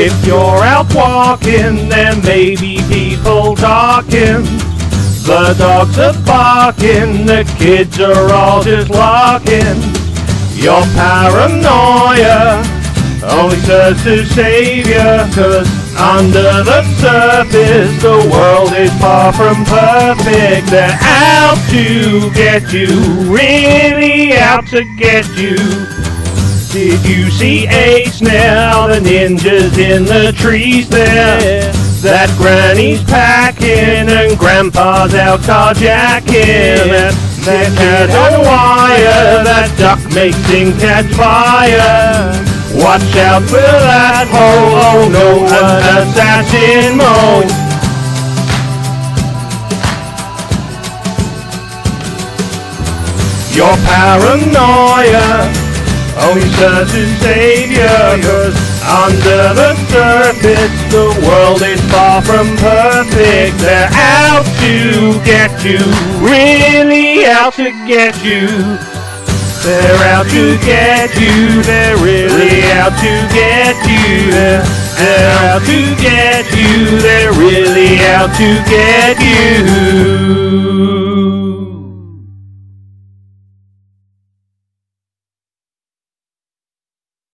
If you're out walking, there may be people talking. The dogs are barking, the kids are all just larking. Your paranoia only serves to save you, 'cause under the surface the world is far from perfect. They're out to get you, really out to get you. Did you see Ace now? The ninja's in the trees there. That granny's packing and grandpa's out carjacking. That cat on wire, that duck makes things catch fire. Watch out for that hole, oh no, an assassin mode. Your paranoia only serves to save you, 'cause under the surface the world is far from perfect. They're out to get you, really out to get you. They're out to get you, they're really out to get you. They're out to get you, they're really out to get you.